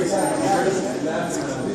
Oh, yeah.